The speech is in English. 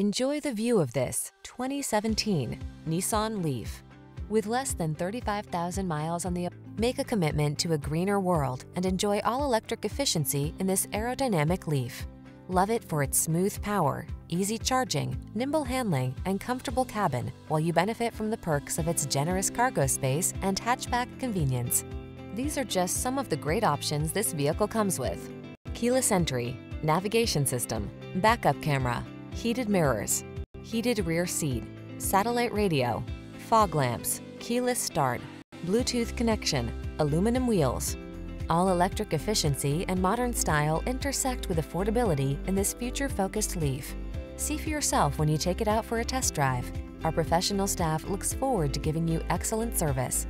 Enjoy the view of this 2017 Nissan LEAF. With less than 35,000 miles on the make a commitment to a greener world and enjoy all-electric efficiency in this aerodynamic LEAF. Love it for its smooth power, easy charging, nimble handling, and comfortable cabin, while you benefit from the perks of its generous cargo space and hatchback convenience. These are just some of the great options this vehicle comes with: keyless entry, navigation system, backup camera, heated mirrors, heated rear seat, satellite radio, fog lamps, keyless start, Bluetooth connection, aluminum wheels. All-electric efficiency and modern style intersect with affordability in this future-focused LEAF. See for yourself when you take it out for a test drive. Our professional staff looks forward to giving you excellent service.